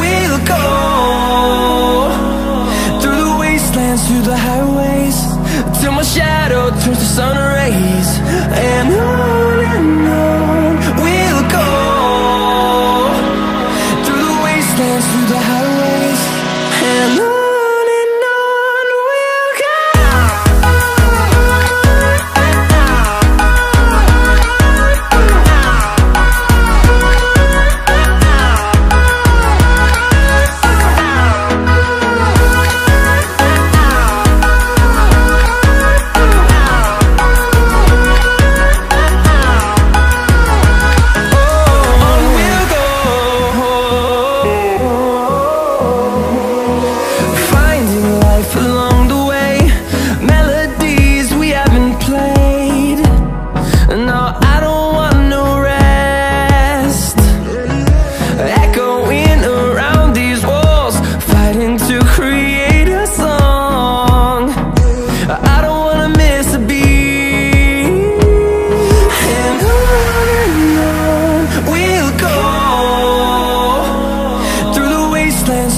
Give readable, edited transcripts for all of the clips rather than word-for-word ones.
we'll go, through the wastelands, through the highways, till my shadow turns to sun rays. And on we'll go, through the wastelands, through the highways, and on.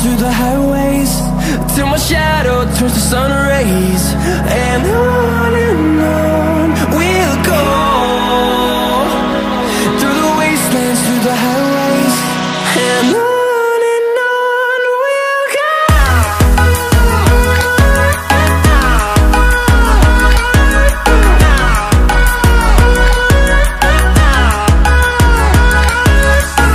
Through the highways, till my shadow turns to sun rays. And on we'll go, through the wastelands, through the highways, and on.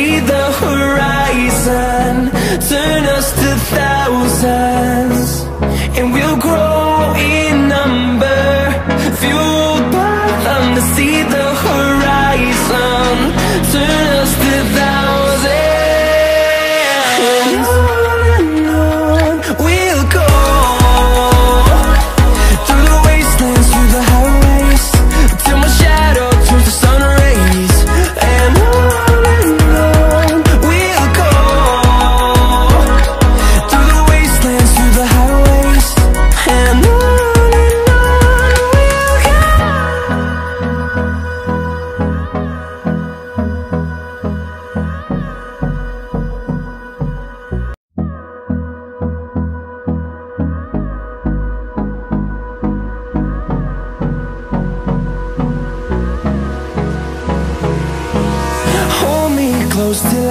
See the horizon turn us to thousands, and we'll grow in number, fueled by them. To see the horizon turn us to thousands, and on we'll go, through the wastelands, through the highways, till my shadow turns to sun rays. And on close till